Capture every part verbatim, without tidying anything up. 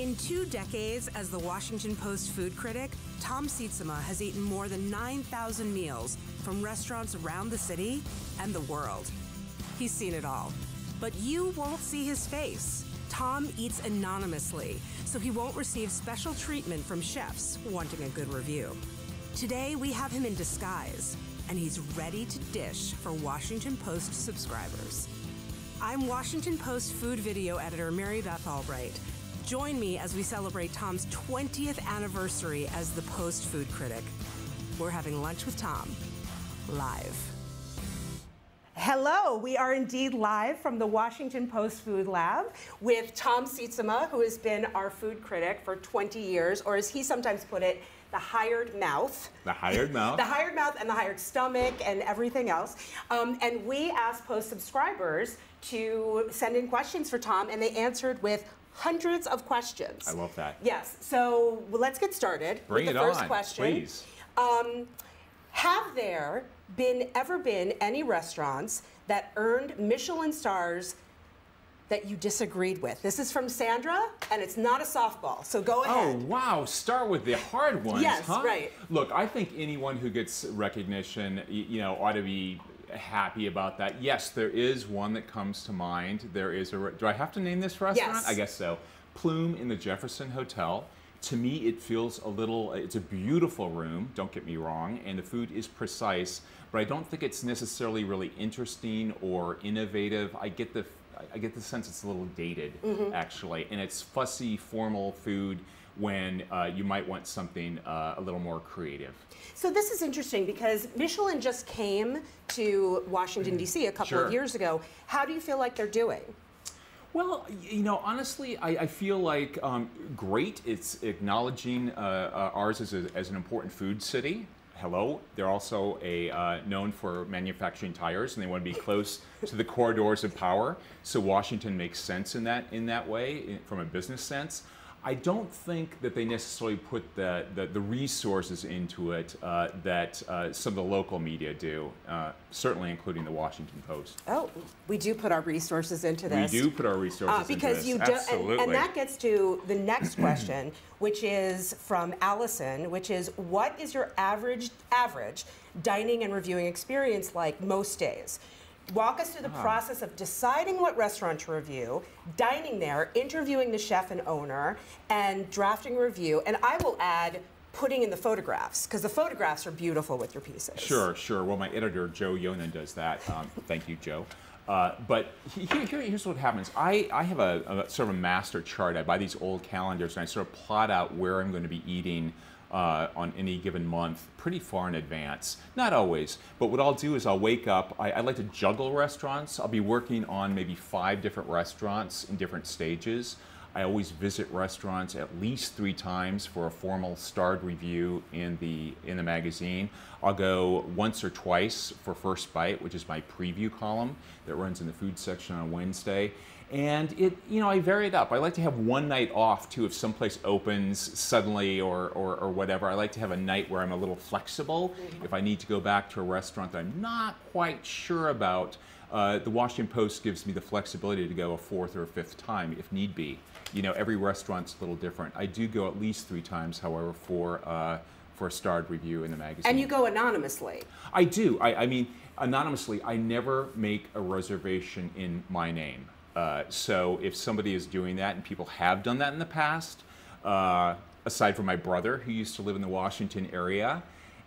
In two decades as the Washington Post food critic, Tom Sietsema has eaten more than nine thousand meals from restaurants around the city and the world. He's seen it all, but you won't see his face. Tom eats anonymously, so he won't receive special treatment from chefs wanting a good review. Today, we have him in disguise, and he's ready to dish for Washington Post subscribers. I'm Washington Post food video editor Mary Beth Albright. Join me as we celebrate Tom's twentieth anniversary as the Post food critic. We're having lunch with Tom, live. Hello, we are indeed live from the Washington Post Food Lab with Tom Sietsema, who has been our food critic for twenty years, or as he sometimes put it, the hired mouth. The hired mouth. The hired mouth and the hired stomach and everything else. Um, and we asked Post subscribers to send in questions for Tom, and they answered with hundreds of questions. I love that. Yes, so well, let's get started. Bring it on, with the first question. Please. Um, have there been ever been any restaurants that earned Michelin stars that you disagreed with? This is from Sandra, and it's not a softball, so go ahead. Oh, wow, start with the hard ones, yes, huh? Right. Look, I think anyone who gets recognition, you know, ought to be happy about that. Yes, there is one that comes to mind. There is a, do I have to name this restaurant? Yes. I guess so. Plume in the Jefferson Hotel. To me, it feels a little, it's a beautiful room, don't get me wrong, and the food is precise, but I don't think it's necessarily really interesting or innovative. I get the, I get the sense it's a little dated, mm-hmm. actually, and it's fussy, formal food when uh, you might want something uh, a little more creative. So this is interesting because Michelin just came to Washington, D C a couple sure. of years ago. How do you feel like they're doing? Well, you know, honestly, I, I feel like um, great. It's acknowledging uh, uh, ours as, a, as an important food city. Hello. They're also a, uh, known for manufacturing tires, and they want to be close to the corridors of power. So Washington makes sense in that, in that way, in, from a business sense. I don't think that they necessarily put the, the, the resources into it uh, that uh, some of the local media do, uh, certainly including the Washington Post. Oh, we do put our resources into this. We do put our resources uh, because into this, you absolutely. And, and that gets to the next question, which is from Allison, which is, what is your average, average dining and reviewing experience like most days? Walk us through the ah. process of deciding what restaurant to review, dining there, interviewing the chef and owner, and drafting a review. And I will add putting in the photographs, because the photographs are beautiful with your pieces. Sure, sure. Well, my editor, Joe Yonan, does that. Um, thank you, Joe. Uh, but here, here, here's what happens. I, I have a, a sort of a master chart. I buy these old calendars, and I sort of plot out where I'm going to be eating Uh, on any given month, pretty far in advance. Not always, but what I'll do is I'll wake up, I, I like to juggle restaurants. I'll be working on maybe five different restaurants in different stages. I always visit restaurants at least three times for a formal starred review in the, in the magazine. I'll go once or twice for First Bite, which is my preview column that runs in the food section on Wednesday. And it, you know, I vary it up. I like to have one night off too if someplace opens suddenly or, or, or whatever. I like to have a night where I'm a little flexible. Mm-hmm. If I need to go back to a restaurant that I'm not quite sure about, uh, the Washington Post gives me the flexibility to go a fourth or a fifth time if need be. You know, every restaurant's a little different. I do go at least three times, however, for uh, for a starred review in the magazine. And you go anonymously. I do. I, I mean, anonymously. I never make a reservation in my name. Uh, so if somebody is doing that, and people have done that in the past, uh, aside from my brother, who used to live in the Washington area,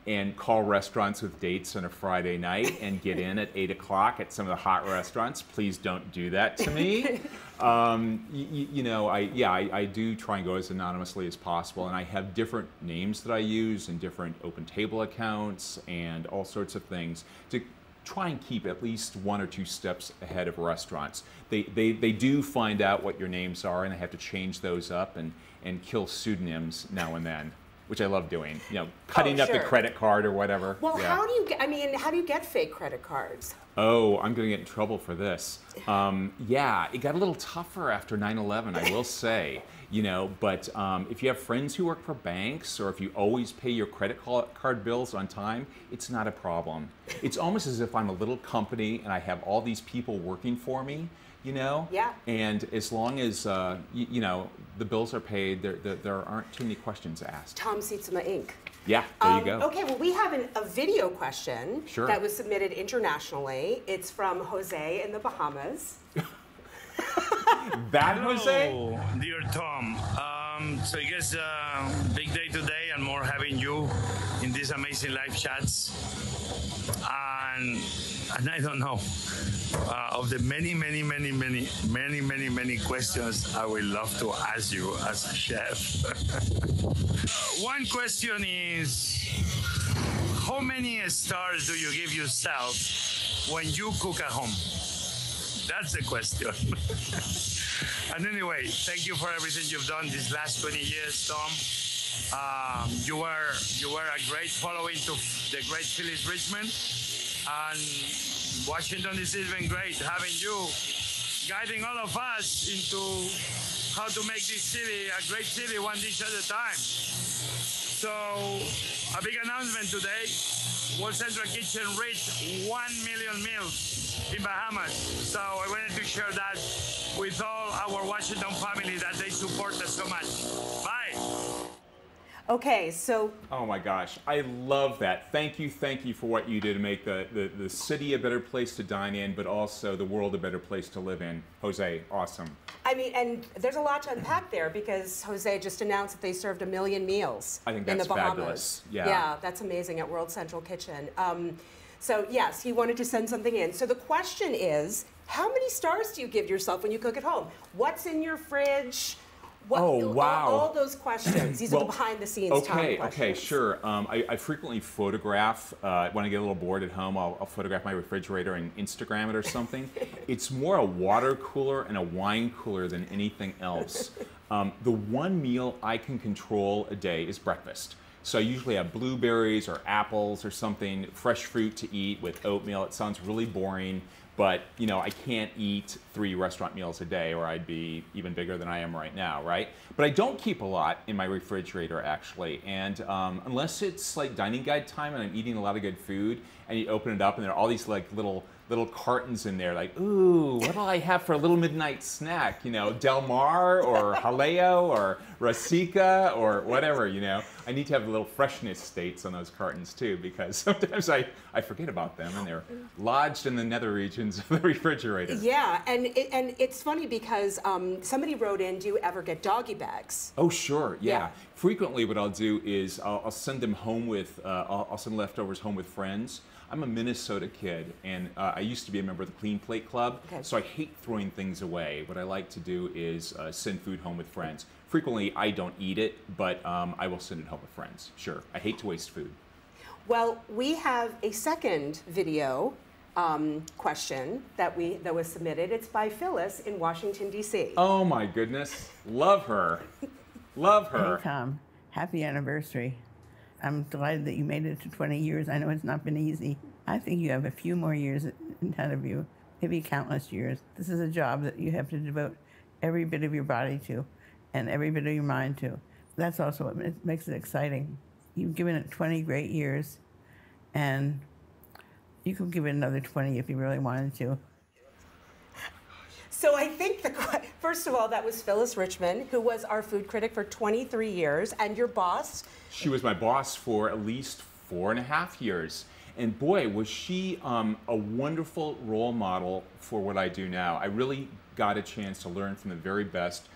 and call restaurants with dates on a Friday night and get in at eight o'clock at some of the hot restaurants, please don't do that to me. um, you, you know, I, yeah, I, I do try and go as anonymously as possible, and I have different names that I use and different OpenTable accounts and all sorts of things to try and keep at least one or two steps ahead of restaurants. They, they, they do find out what your names are, and they have to change those up and, and kill pseudonyms now and then, which I love doing, you know, cutting oh, sure. up the credit card or whatever. Well, yeah. how do you, get, I mean, how do you get fake credit cards? Oh, I'm going to get in trouble for this. Um, yeah, it got a little tougher after nine eleven, I will say, you know, but um, if you have friends who work for banks or if you always pay your credit card bills on time, it's not a problem. It's almost as if I'm a little company and I have all these people working for me you know? Yeah. And as long as, uh, you, you know, the bills are paid, there, there, there aren't too many questions asked. Tom Sietsema, Incorporated. Yeah, there um, you go. Okay, well, we have an, a video question sure. that was submitted internationally. It's from Jose in the Bahamas. That Hello, Jose? Dear Tom. Um, so I guess uh, big day today and more having you in these amazing live chats. And, and I don't know. Uh, of the many, many, many, many, many, many, many questions I would love to ask you as a chef. uh, one question is, how many stars do you give yourself when you cook at home? That's the question. And anyway, thank you for everything you've done these last twenty years, Tom. Um, you were you were a great following to the great Phyllis Richman, and Washington is even great having you guiding all of us into how to make this city a great city, one dish at a time. So a big announcement today, World Central Kitchen reached one million meals in Bahamas. So I wanted to share that with all our Washington family that they support us so much. Bye. Okay, so... Oh my gosh, I love that. Thank you, thank you for what you did to make the, the, the city a better place to dine in, but also the world a better place to live in. Jose, awesome. I mean, and there's a lot to unpack there because Jose just announced that they served a million meals I think that's in the Bahamas. Fabulous. Yeah. Yeah, that's amazing at World Central Kitchen. Um, so yes, he wanted to send something in. So the question is, how many stars do you give yourself when you cook at home? What's in your fridge? What, oh, wow. All, all those questions. These well, are the behind-the-scenes okay, time questions. Okay, okay, sure. Um, I, I frequently photograph. Uh, when I get a little bored at home, I'll, I'll photograph my refrigerator and Instagram it or something. It's more a water cooler and a wine cooler than anything else. Um, the one meal I can control a day is breakfast. So I usually have blueberries or apples or something, fresh fruit to eat with oatmeal. It sounds really boring. But, you know, I can't eat three restaurant meals a day or I'd be even bigger than I am right now, right? But I don't keep a lot in my refrigerator, actually. And um, unless it's like dining guide time and I'm eating a lot of good food and you open it up and there are all these like little little cartons in there like, ooh, what'll I have for a little midnight snack? You know, Del Mar or Haleo or Rasika or whatever, you know. I need to have little freshness states on those cartons too because sometimes I, I forget about them and they're lodged in the nether regions of the refrigerator. Yeah, and it, and it's funny because um, somebody wrote in, do you ever get doggy bags? Oh, sure, yeah. yeah. Frequently what I'll do is I'll, I'll send them home with, uh, I'll, I'll send leftovers home with friends. I'm a Minnesota kid, and uh, I used to be a member of the Clean Plate Club, okay. so I hate throwing things away. What I like to do is uh, send food home with friends. Frequently, I don't eat it, but um, I will send it home with friends. Sure, I hate to waste food. Well, we have a second video um, question that we that was submitted. It's by Phyllis in Washington, D C Oh my goodness, love her, love her. Hey Tom, happy anniversary. I'm delighted that you made it to twenty years. I know it's not been easy. I think you have a few more years in front of you, maybe countless years. This is a job that you have to devote every bit of your body to and every bit of your mind to. That's also what makes it exciting. You've given it twenty great years, and you could give it another twenty if you really wanted to. So I think, the, first of all, that was Phyllis Richman, who was our food critic for twenty-three years, and your boss. She was my boss for at least four and a half years. And boy, was she um, a wonderful role model for what I do now. I really got a chance to learn from the very best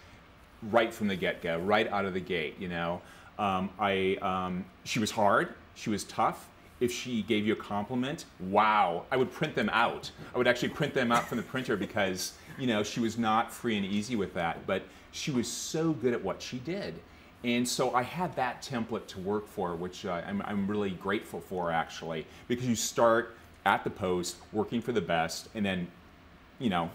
right from the get-go, right out of the gate, you know. Um, I, um, she was hard, she was tough. If she gave you a compliment, wow, I would print them out. I would actually print them out from the printer because, you know, she was not free and easy with that, but she was so good at what she did. And so I had that template to work for, which uh, I'm, I'm really grateful for, actually, because you start at the post, working for the best, and then, you know,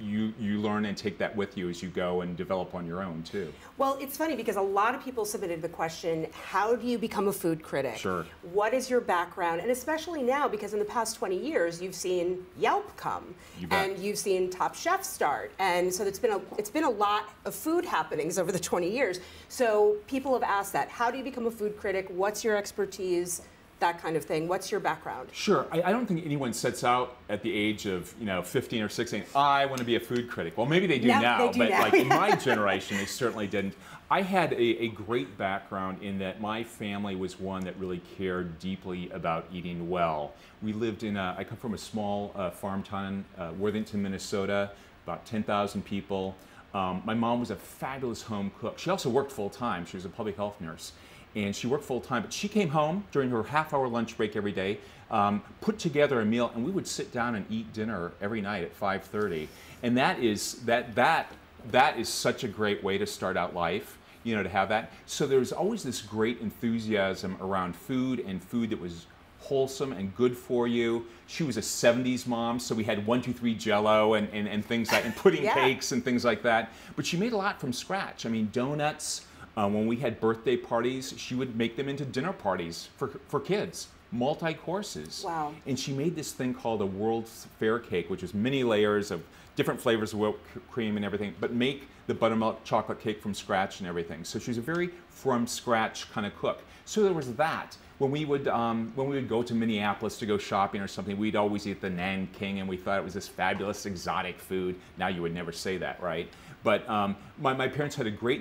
you, you learn and take that with you as you go and develop on your own, too. Well, it's funny because a lot of people submitted the question, how do you become a food critic? Sure. What is your background? And especially now, because in the past twenty years, you've seen Yelp come. You bet. And you've seen Top Chef start. And so it's been, a, it's been a lot of food happenings over the twenty years. So people have asked that. How do you become a food critic? What's your expertise? that kind of thing. What's your background? Sure. I, I don't think anyone sets out at the age of, you know, fifteen or sixteen, I want to be a food critic. Well, maybe they do no, now, they do but now. Like in my generation, they certainly didn't. I had a, a great background in that my family was one that really cared deeply about eating well. We lived in a, I come from a small uh, farm town, uh, Worthington, Minnesota, about ten thousand people. Um, my mom was a fabulous home cook. She also worked full time. She was a public health nurse. And she worked full time, but she came home during her half hour lunch break every day, um, put together a meal, and we would sit down and eat dinner every night at five thirty. And that is, that, that, that is such a great way to start out life, you know, to have that. So there was always this great enthusiasm around food and food that was wholesome and good for you. She was a seventies mom, so we had one, two, three Jell-O and, and, and things like, and pudding yeah. cakes and things like that. But she made a lot from scratch. I mean, donuts. Uh, when we had birthday parties, she would make them into dinner parties for, for kids, multi-courses. Wow. And she made this thing called a World's Fair cake, which is many layers of different flavors of whipped cream and everything, but make the buttermilk chocolate cake from scratch and everything. So she was a very from-scratch kind of cook. So there was that. When we would um, when we would go to Minneapolis to go shopping or something, we'd always eat the Nan King, and we thought it was this fabulous exotic food. Now you would never say that, right? But um, my, my parents had a great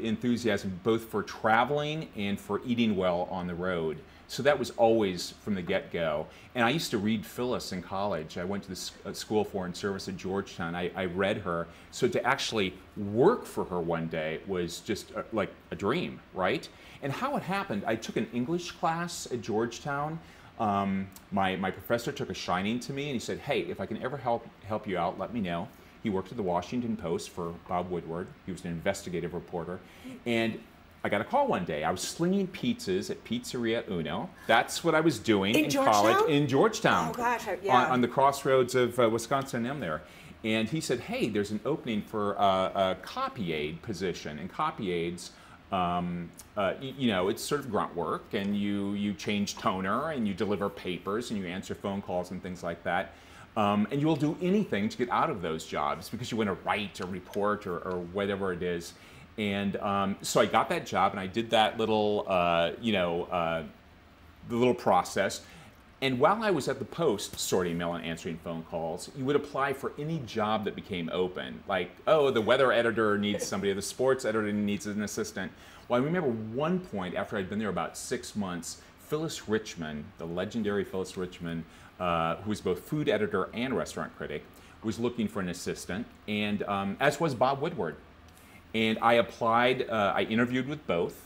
enthusiasm both for traveling and for eating well on the road. So that was always from the get-go. And I used to read Phyllis in college. I went to the School of Foreign Service at Georgetown. I, I read her. So to actually work for her one day was just a, like a dream, right? And how it happened, I took an English class at Georgetown. Um, my, my professor took a shining to me, and he said, hey, if I can ever help, help you out, let me know. He worked at the Washington Post for Bob Woodward. He was an investigative reporter. And I got a call one day. I was slinging pizzas at Pizzeria Uno. That's what I was doing in, in college in Georgetown. Oh, gosh, yeah. On, on the crossroads of uh, Wisconsin and M there. And he said, hey, there's an opening for uh, a copy aide position. And copy aides, um, uh, you know, it's sort of grunt work. And you, you change toner, and you deliver papers, and you answer phone calls and things like that. Um, and you'll do anything to get out of those jobs because you want to write or report or, or whatever it is. And um, so I got that job, and I did that little, uh, you know, uh, the little process. And while I was at the Post sorting mail and answering phone calls, you would apply for any job that became open. Like, oh, the weather editor needs somebody, the sports editor needs an assistant. Well, I remember one point after I'd been there about six months, Phyllis Richman, the legendary Phyllis Richman, Uh, who was both food editor and restaurant critic, was looking for an assistant, and um, as was Bob Woodward. And I applied, uh, I interviewed with both,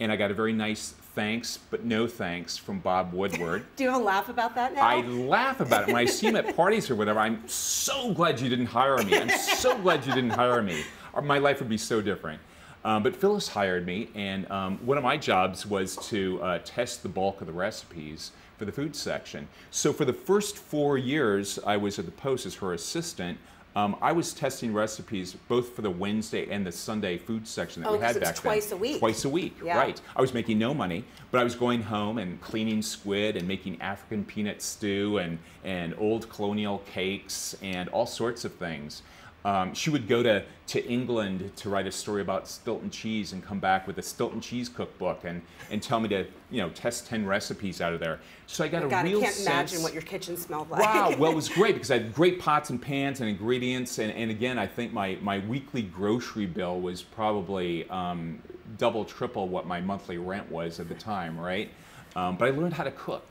and I got a very nice thanks, but no thanks from Bob Woodward. Do you laugh about that now? I laugh about it. When I see him at parties or whatever, I'm so glad you didn't hire me. I'm so glad you didn't hire me. My life would be so different. Um, but Phyllis hired me, and um, one of my jobs was to uh, test the bulk of the recipes for the food section. So for the first four years I was at the Post as her assistant, um, I was testing recipes both for the Wednesday and the Sunday food section that oh, we had back twice then. twice a week. Twice a week, yeah. Right. I was making no money, but I was going home and cleaning squid and making African peanut stew and, and old colonial cakes and all sorts of things. Um, she would go to, to England to write a story about Stilton cheese and come back with a Stilton cheese cookbook and, and tell me to, you know, test ten recipes out of there. So I got oh God, a real sense. I can't imagine what your kitchen smelled like. Wow, well, it was great because I had great pots and pans and ingredients. And, and again, I think my, my weekly grocery bill was probably um, double, triple what my monthly rent was at the time, right? Um, but I learned how to cook.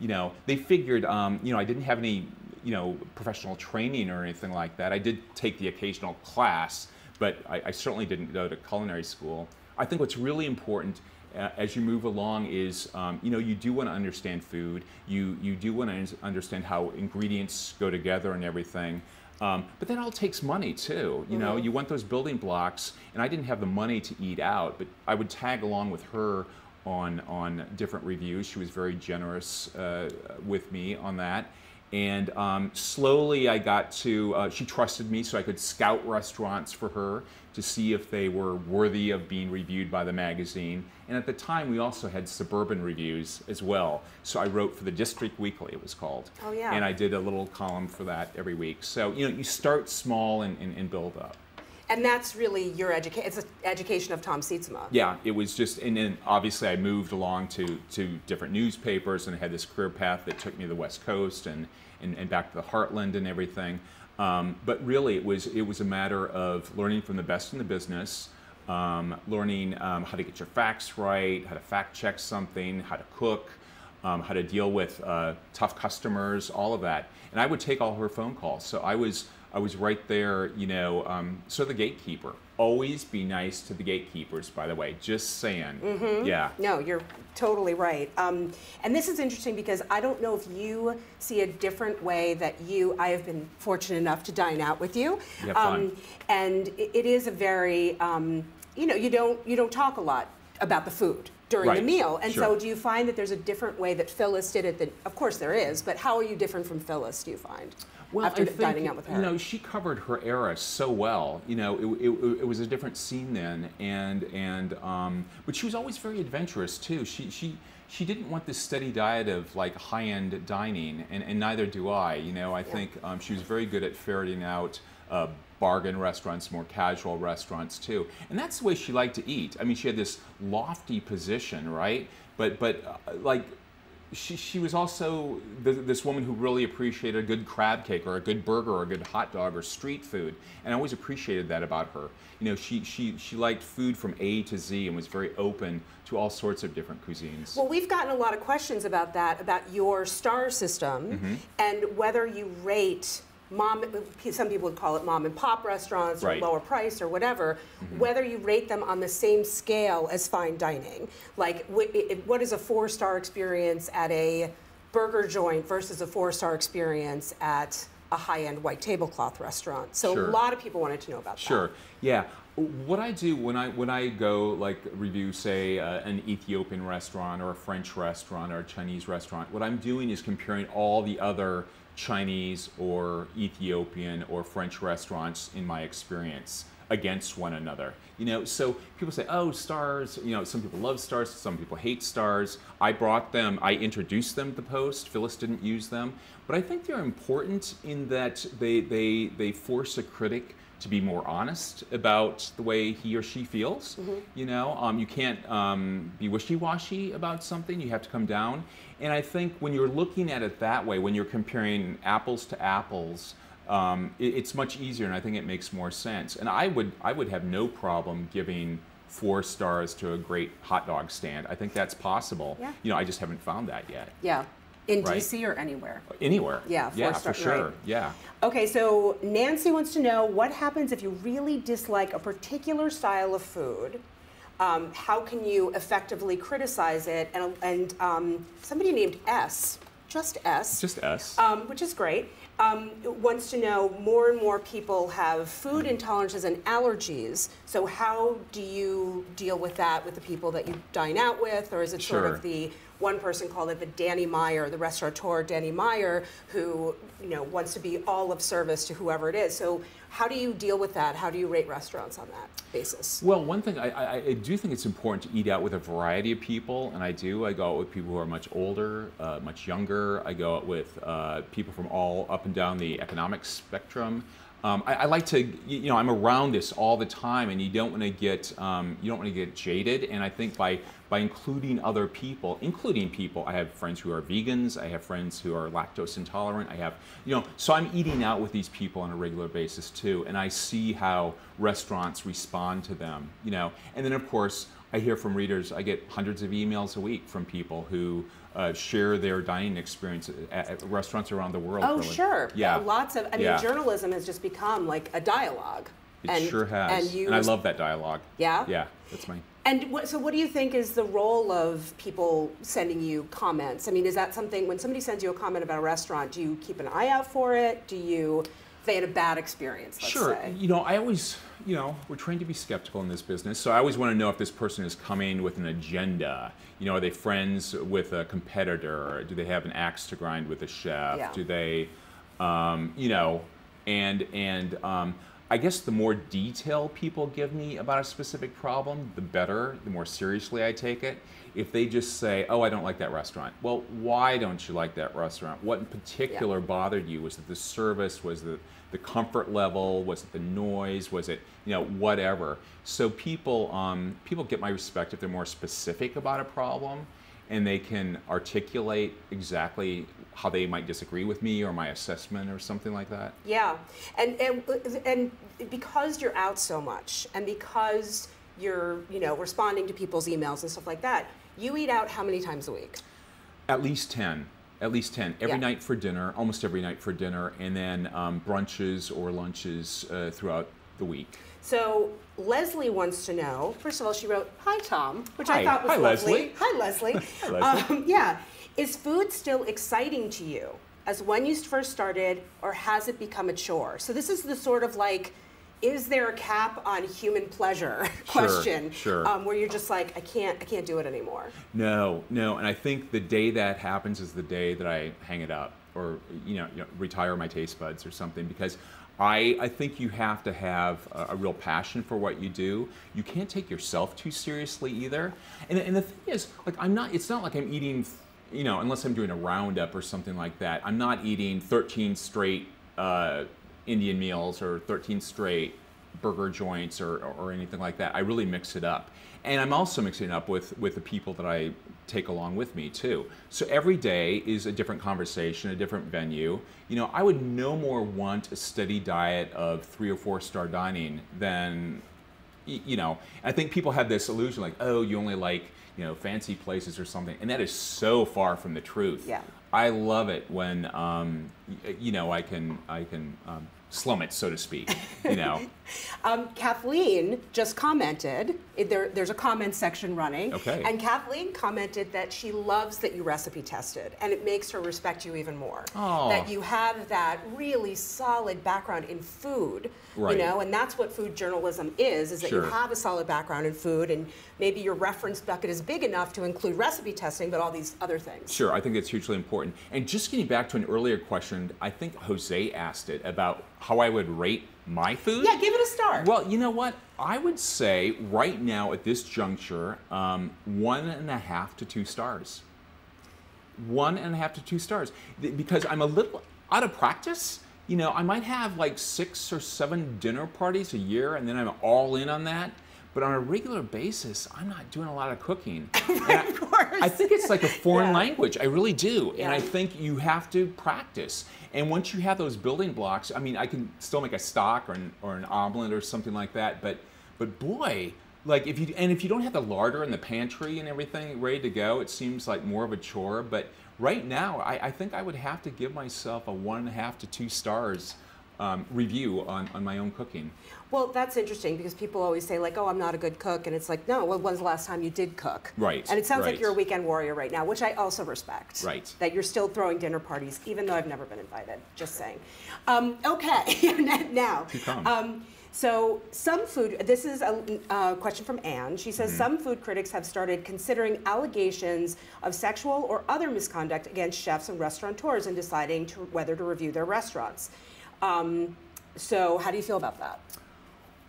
You know, they figured, um, you know, I didn't have any you know, professional training or anything like that. I did take the occasional class, but I, I certainly didn't go to culinary school. I think what's really important uh, as you move along is, um, you know, you do want to understand food. You, you do want to understand how ingredients go together and everything. Um, but that all takes money too. You know, you want those building blocks, and I didn't have the money to eat out, but I would tag along with her on, on different reviews. She was very generous uh, with me on that. And um, slowly I got to, uh, she trusted me so I could scout restaurants for her to see if they were worthy of being reviewed by the magazine. And at the time we also had suburban reviews as well. So I wrote for the District Weekly, it was called. Oh yeah. And I did a little column for that every week. So, you know, you start small and, and, and build up. And that's really your education. It's an education of Tom Sietsema. Yeah, it was just, and then obviously I moved along to to different newspapers, and I had this career path that took me to the West Coast and and, and back to the Heartland and everything. Um, but really, it was it was a matter of learning from the best in the business, um, learning um, how to get your facts right, how to fact check something, how to cook, um, how to deal with uh, tough customers, all of that. And I would take all her phone calls. So I was. I was right there, you know, um, so the gatekeeper. Always be nice to the gatekeepers, by the way, just saying. Mm-hmm. Yeah. No, you're totally right. Um, and this is interesting because I don't know if you see a different way that you, I have been fortunate enough to dine out with you. Yeah, fun. Um, and it, it is a very, um, you know, you don't, you don't talk a lot about the food during right. the meal. And sure. so do you find that there's a different way that Phyllis did it? That, of course there is, but how are you different from Phyllis, do you find? Well, after I think, dining out with her? You know, she covered her era so well. You know, it, it, it was a different scene then, and and um, but she was always very adventurous too. She she she didn't want this steady diet of like high-end dining, and, and neither do I. You know, I yeah. think um, she was very good at ferreting out uh, bargain restaurants, more casual restaurants too, and that's the way she liked to eat. I mean, she had this lofty position, right? But but uh, like. She, she was also th this woman who really appreciated a good crab cake or a good burger or a good hot dog or street food, and I always appreciated that about her. You know, she, she, she liked food from A to Z and was very open to all sorts of different cuisines. Well, we've gotten a lot of questions about that, about your star system, mm-hmm. and whether you rate mom, some people would call it mom and pop restaurants or right. lower price or whatever, mm-hmm. whether you rate them on the same scale as fine dining. Like what is a four-star experience at a burger joint versus a four-star experience at a high-end white tablecloth restaurant? So sure. a lot of people wanted to know about sure. that. Sure, yeah. What I do when I, when I go like review, say, uh, an Ethiopian restaurant or a French restaurant or a Chinese restaurant, what I'm doing is comparing all the other Chinese or Ethiopian or French restaurants in my experience against one another. You know, so people say, oh, stars, you know, some people love stars, some people hate stars. I brought them, I introduced them to Post. Phyllis didn't use them. But I think they're important in that they, they, they force a critic to be more honest about the way he or she feels. Mm-hmm. You know, um, you can't um, be wishy-washy about something, you have to come down. And I think when you're looking at it that way, when you're comparing apples to apples, um, it, it's much easier, and I think it makes more sense. And I would, I would have no problem giving four stars to a great hot dog stand. I think that's possible. Yeah. You know, I just haven't found that yet. Yeah. In right. D C or anywhere? Anywhere. Yeah, for, yeah, for sure. Right. Yeah. Okay, so Nancy wants to know, what happens if you really dislike a particular style of food? Um, how can you effectively criticize it? And, and um, somebody named S, just S. Just S. Um, which is great. Um, wants to know, more and more people have food intolerances and allergies, so how do you deal with that with the people that you dine out with? Or is it sure. sort of the, one person called it the Danny Meyer, the restaurateur Danny Meyer, who you know wants to be all of service to whoever it is. So how do you deal with that? How do you rate restaurants on that basis? Well, one thing, I, I, I do think it's important to eat out with a variety of people, and I do. I go out with people who are much older, uh, much younger. I go out with uh, people from all up and down the economic spectrum. Um, I, I like to, you know, I'm around this all the time, and you don't want to get, um, you don't want to get jaded. And I think by by including other people, including people, I have friends who are vegans, I have friends who are lactose intolerant, I have, you know, so I'm eating out with these people on a regular basis too, and I see how restaurants respond to them, you know. And then of course, I hear from readers, I get hundreds of emails a week from people who uh, share their dining experience at, at restaurants around the world. Oh, really. Sure. Yeah. Lots of, I mean, yeah. journalism has just become like a dialogue. It and, sure has. And, you, and I love that dialogue. Yeah? Yeah, that's my... And what, so what do you think is the role of people sending you comments? I mean, is that something, when somebody sends you a comment about a restaurant, do you keep an eye out for it? Do you... They had a bad experience, let's sure. say. You know, I always, you know, we're trained to be skeptical in this business, so I always want to know if this person is coming with an agenda. You know, are they friends with a competitor? Do they have an axe to grind with a chef? Yeah. Do they, um, you know, and, and um, I guess the more detail people give me about a specific problem, the better, the more seriously I take it. If they just say, oh, I don't like that restaurant. Well, why don't you like that restaurant? What in particular yeah. bothered you? Was it the service? Was it the comfort level? Was it the noise? Was it, you know, whatever? So people, um, people get my respect if they're more specific about a problem and they can articulate exactly how they might disagree with me or my assessment or something like that. Yeah, and and and because you're out so much, and because you're you know responding to people's emails and stuff like that, you eat out how many times a week? At least ten. At least ten. Every yeah. night for dinner, almost every night for dinner, and then um, brunches or lunches uh, throughout the week. So Leslie wants to know. First of all, she wrote, "Hi Tom," which Hi. I thought was Hi, lovely. Leslie. Hi Leslie. Hi Leslie. Um, yeah. Is food still exciting to you as when you first started, or has it become a chore? So this is the sort of like, is there a cap on human pleasure question? Sure, sure. Um, where you're just like, I can't, I can't do it anymore. No, no, and I think the day that happens is the day that I hang it up, or you know, you know retire my taste buds or something, because I, I think you have to have a, a real passion for what you do. You can't take yourself too seriously either. And, and the thing is, like, I'm not. It's not like I'm eating. You know, unless I'm doing a roundup or something like that, I'm not eating thirteen straight uh, Indian meals or thirteen straight burger joints or, or, or anything like that. I really mix it up. And I'm also mixing it up with, with the people that I take along with me too. So every day is a different conversation, a different venue. You know, I would no more want a steady diet of three or four star dining than, you know, I think people have this illusion like, oh, you only like, you know, fancy places or something. And that is so far from the truth. Yeah. I love it when, um, you know, I can, I can um, slum it, so to speak, you know. um, Kathleen just commented, there, there's a comment section running. Okay. And Kathleen commented that she loves that you recipe tested, and it makes her respect you even more. Oh. That you have that really solid background in food, right. you know, and that's what food journalism is, is that sure. you have a solid background in food, and maybe your reference bucket is big enough to include recipe testing, but all these other things. Sure, I think that's hugely important. And just getting back to an earlier question, I think Jose asked it about how I would rate my food? Yeah, give it a star. Well, you know what? I would say right now at this juncture, um, one and a half to two stars. One and a half to two stars. Because I'm a little out of practice. You know, I might have like six or seven dinner parties a year, and then I'm all in on that. But on a regular basis, I'm not doing a lot of cooking. Right, of course. I think it's like a foreign yeah. language. I really do. Yeah. And I think you have to practice. And once you have those building blocks, I mean, I can still make a stock or an, or an omelet or something like that. But, but boy, like if you, and if you don't have the larder and the pantry and everything ready to go, it seems like more of a chore. But right now, I, I think I would have to give myself a one and a half to two stars Um, review on, on my own cooking. Well, that's interesting because people always say like, oh, I'm not a good cook. And it's like, no, well, when's the last time you did cook? Right. And it sounds right. like you're a weekend warrior right now, which I also respect. Right. That you're still throwing dinner parties, even though I've never been invited, just saying. Um, okay, now, um, so some food, this is a, a question from Anne. She says, mm-hmm. some food critics have started considering allegations of sexual or other misconduct against chefs and restaurateurs in deciding to, whether to review their restaurants. Um, so how do you feel about that?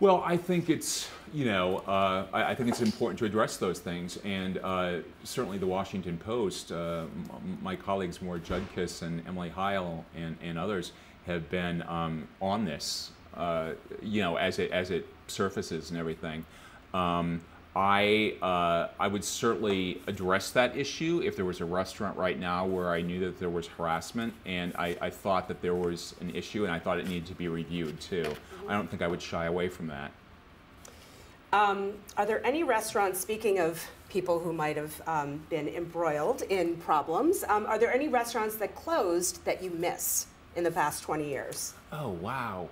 Well, I think it's, you know, uh, I, I think it's important to address those things. And uh, certainly the Washington Post, uh, m my colleagues, Moore Judkiss and Emily Heil and, and others have been um, on this, uh, you know, as it, as it surfaces and everything. Um, I, uh, I would certainly address that issue if there was a restaurant right now where I knew that there was harassment and I, I thought that there was an issue and I thought it needed to be reviewed too. Mm-hmm. I don't think I would shy away from that. Um, are there any restaurants, speaking of people who might have um, been embroiled in problems, um, are there any restaurants that closed that you miss in the past twenty years? Oh, wow.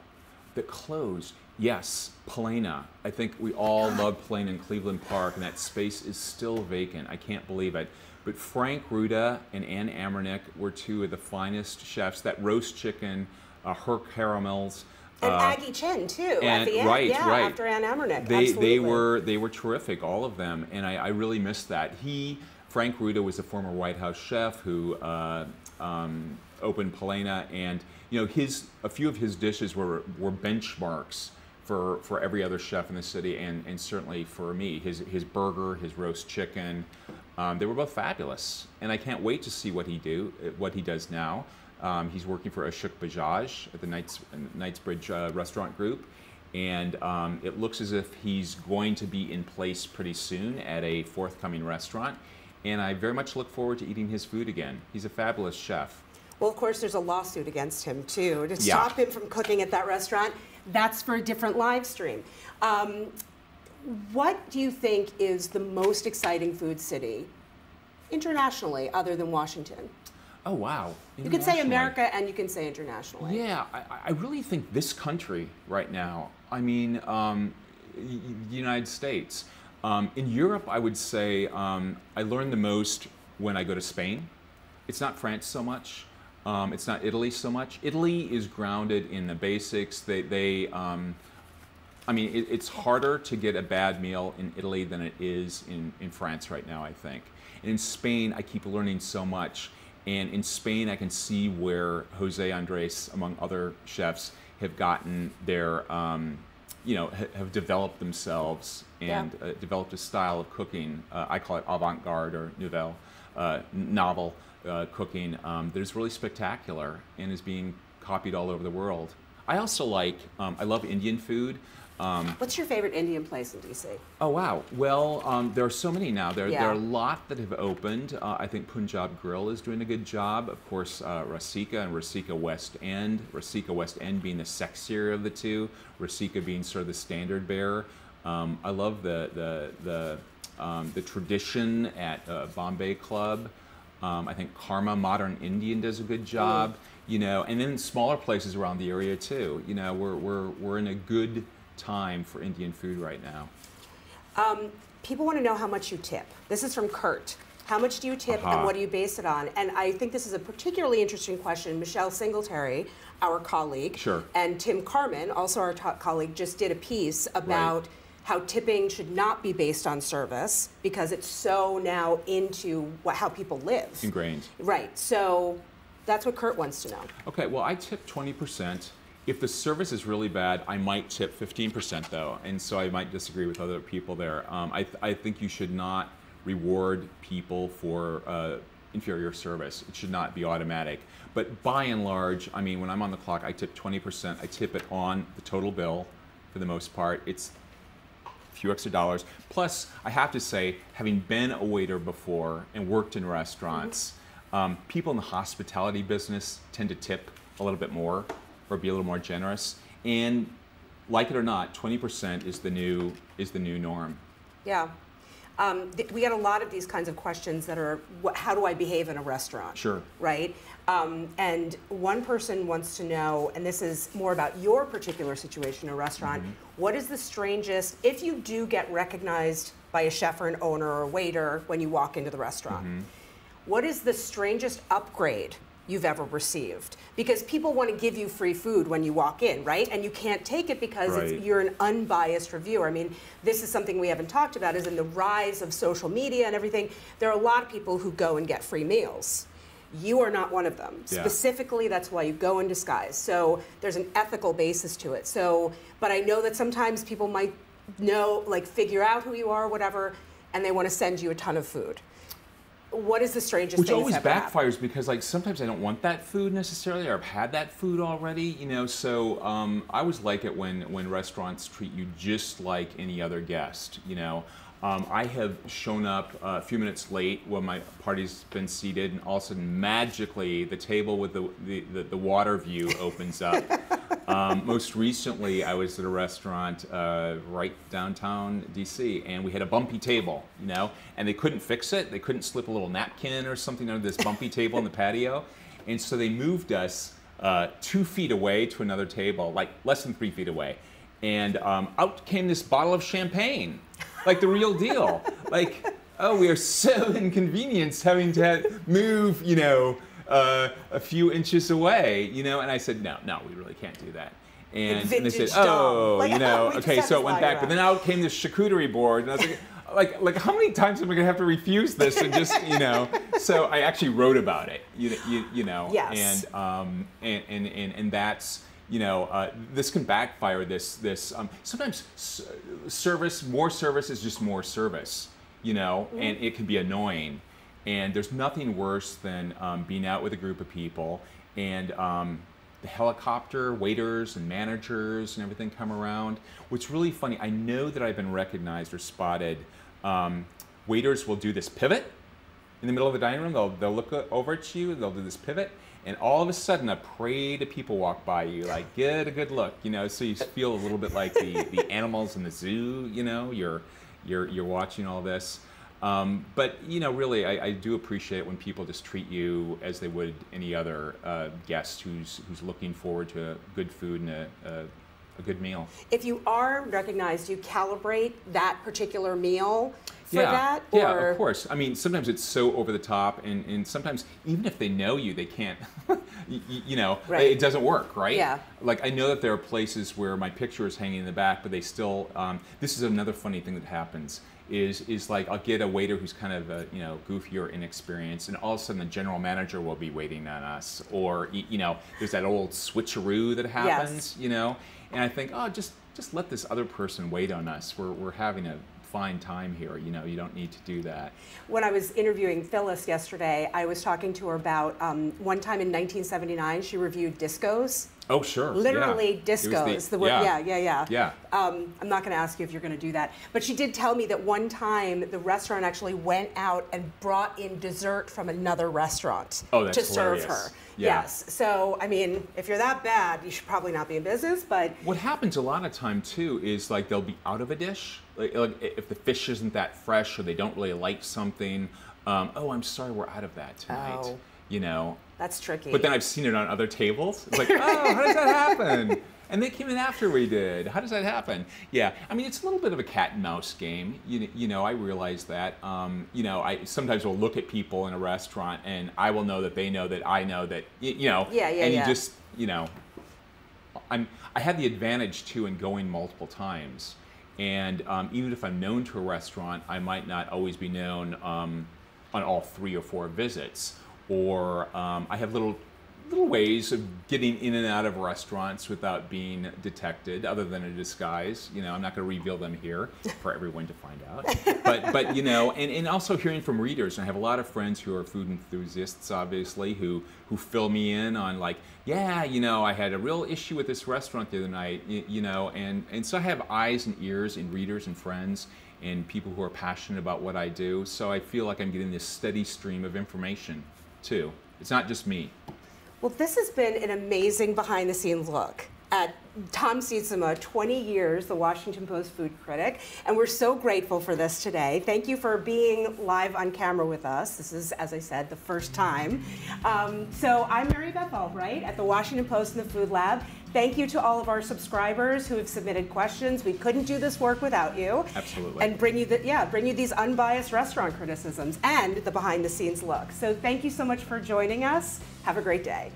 That closed. Yes, Palena. I think we all love Palena in Cleveland Park, and that space is still vacant. I can't believe it. But Frank Ruta and Ann Amernick were two of the finest chefs. That roast chicken, uh, her caramels, and uh, Aggie Chin too. And, at the end, right, yeah, right. After Ann Amernick, they absolutely. they were they were terrific, all of them, and I, I really missed that. He, Frank Ruta, was a former White House chef who uh, um, opened Palena, and you know his a few of his dishes were were benchmarks for, for every other chef in the city, and, and certainly for me. His, his burger, his roast chicken, um, they were both fabulous. And I can't wait to see what he do, what he does now. Um, he's working for Ashok Bajaj at the Knights, Knightsbridge uh, Restaurant Group. And um, it looks as if he's going to be in place pretty soon at a forthcoming restaurant. And I very much look forward to eating his food again. He's a fabulous chef. Well, of course, there's a lawsuit against him, too, to stop yeah. him from cooking at that restaurant. That's for a different live stream. Um, what do you think is the most exciting food city internationally other than Washington? Oh, wow. You could say America and you can say internationally. Yeah, I, I really think this country right now. I mean, um, the United States. Um, in Europe, I would say um, I learn the most when I go to Spain. It's not France so much. Um, it's not Italy so much. Italy is grounded in the basics. They, they um, I mean, it, it's harder to get a bad meal in Italy than it is in, in France right now, I think. And in Spain, I keep learning so much. And in Spain, I can see where Jose Andres, among other chefs, have gotten their, um, you know, ha have developed themselves and yeah. uh, developed a style of cooking. Uh, I call it avant-garde or nouvelle, uh, novel. Uh, cooking um, that is really spectacular and is being copied all over the world. I also like, um, I love Indian food. Um, What's your favorite Indian place in D C? Oh, wow. Well, um, there are so many now. There, yeah. there are a lot that have opened. Uh, I think Punjab Grill is doing a good job. Of course, uh, Rasika and Rasika West End. Rasika West End being the sexier of the two. Rasika being sort of the standard bearer. Um, I love the, the, the, um, the tradition at uh, Bombay Club. Um, I think Karma Modern Indian does a good job, mm. you know, and then smaller places around the area too. You know, we're we're we're in a good time for Indian food right now. Um, people want to know how much you tip. This is from Kurt. How much do you tip, uh-huh. and what do you base it on? And I think this is a particularly interesting question. Michelle Singletary, our colleague, sure. and Tim Carman, also our top colleague, just did a piece about. Right. How tipping should not be based on service because it's so now into what, how people live. Ingrained. Right, so that's what Kurt wants to know. Okay, well, I tip twenty percent. If the service is really bad, I might tip fifteen percent though, and so I might disagree with other people there. Um, I, th I think you should not reward people for uh, inferior service. It should not be automatic. But by and large, I mean, when I'm on the clock, I tip twenty percent. I tip it on the total bill for the most part. It's few extra dollars. Plus, I have to say, having been a waiter before and worked in restaurants, mm-hmm. um, people in the hospitality business tend to tip a little bit more or be a little more generous. And like it or not, twenty percent is the new is the new norm. Yeah. Um, we get a lot of these kinds of questions that are, what, how do I behave in a restaurant? Sure. Right? Um, and one person wants to know, and this is more about your particular situation in a restaurant, mm-hmm. what is the strangest, if you do get recognized by a chef or an owner or a waiter when you walk into the restaurant, mm-hmm. what is the strangest upgrade you've ever received? Because people want to give you free food when you walk in, right? And you can't take it because right. it's, you're an unbiased reviewer. I mean, this is something we haven't talked about, is in the rise of social media and everything, there are a lot of people who go and get free meals. You are not one of them. Yeah. Specifically, that's why you go in disguise. So there's an ethical basis to it. So, but I know that sometimes people might know, like figure out who you are, whatever, and they want to send you a ton of food. What is the strangest Which thing always backfires happened? Because like sometimes I don't want that food necessarily, or I've had that food already, you know. So um, I always like it when when restaurants treat you just like any other guest, you know. Um, I have shown up uh, a few minutes late when my party's been seated, and all of a sudden, magically, the table with the the, the, the water view opens up. um, most recently, I was at a restaurant uh, right downtown D C, and we had a bumpy table, you know, and they couldn't fix it. They couldn't slip a little napkin or something under this bumpy table in the patio, and so they moved us uh, two feet away to another table, like less than three feet away, and um, out came this bottle of champagne. Like the real deal. Like, oh, we are so inconvenienced having to have, move, you know, uh, a few inches away, you know. And I said, no, no, we really can't do that. And, and they said, oh, like, you know, okay, so it went back. Around. But then out came this charcuterie board, and I was like, like, like, how many times am I going to have to refuse this? And just, you know, so I actually wrote about it, you, you, you know. Yes. And um, and and and, and that's. you know, uh, this can backfire. This, this um, sometimes service, more service is just more service, you know, mm-hmm. and it can be annoying. And there's nothing worse than um, being out with a group of people and um, the helicopter waiters and managers and everything come around. What's really funny, I know that I've been recognized or spotted. Um, waiters will do this pivot in the middle of the dining room. They'll, they'll look over at you, they'll do this pivot, and all of a sudden a parade of people walk by you, like, get a good look, you know, so you feel a little bit like the, the animals in the zoo, you know, you're, you're, you're watching all this. Um, but, you know, really, I, I do appreciate it when people just treat you as they would any other uh, guest who's, who's looking forward to good food and a, a, a good meal. If you are recognized, you calibrate that particular meal for yeah. that? Or? Yeah, of course. I mean, sometimes it's so over the top, and, and sometimes, even if they know you, they can't, you, you know, right. it doesn't work, right? Yeah. Like, I know that there are places where my picture is hanging in the back, but they still, um, this is another funny thing that happens. Is, is like, I'll get a waiter who's kind of, a, you know, goofy or inexperienced, and all of a sudden the general manager will be waiting on us. Or, you know, there's that old switcheroo that happens, yes. you know, and I think, oh, just, just let this other person wait on us. We're, we're having a fine time here, you know, you don't need to do that. When I was interviewing Phyllis yesterday, I was talking to her about um, one time in nineteen seventy-nine, she reviewed discos. Oh, sure. Literally yeah. discos. The, the word, yeah, yeah, yeah. yeah. yeah. Um, I'm not going to ask you if you're going to do that. But she did tell me that one time the restaurant actually went out and brought in dessert from another restaurant oh, that's to hilarious. Serve her. Yeah. Yes. So, I mean, if you're that bad, you should probably not be in business. But what happens a lot of time, too, is like they'll be out of a dish. Like, like if the fish isn't that fresh or they don't really like something, um, oh, I'm sorry, we're out of that tonight. Oh. You know, that's tricky. But then I've seen it on other tables. It's like, oh, how does that happen? And they came in after we did. How does that happen? Yeah, I mean, it's a little bit of a cat and mouse game. You, you know, I realize that. Um, you know, I sometimes will look at people in a restaurant, and I will know that they know that I know that. You, you know. Yeah, yeah, And you yeah. just, you know, I'm. I had the advantage too in going multiple times, and um, even if I'm known to a restaurant, I might not always be known um, on all three or four visits. Or um, I have little little ways of getting in and out of restaurants without being detected, other than a disguise. You know, I'm not going to reveal them here for everyone to find out. But, but you know, and, and also hearing from readers. And I have a lot of friends who are food enthusiasts, obviously, who, who fill me in on like, yeah, you know, I had a real issue with this restaurant the other night, you, you know. And, and so I have eyes and ears and readers and friends and people who are passionate about what I do. So I feel like I'm getting this steady stream of information. Too. It's not just me. Well, this has been an amazing behind-the-scenes look at Tom Sietsema, twenty years, the Washington Post food critic, and we're so grateful for this today. Thank you for being live on camera with us. This is, as I said, the first time. Um, so I'm Mary Beth Albright at the Washington Post in the Food Lab. Thank you to all of our subscribers who have submitted questions. We couldn't do this work without you. Absolutely. And bring you the, yeah, bring you these unbiased restaurant criticisms and the behind the scenes look. So thank you so much for joining us. Have a great day.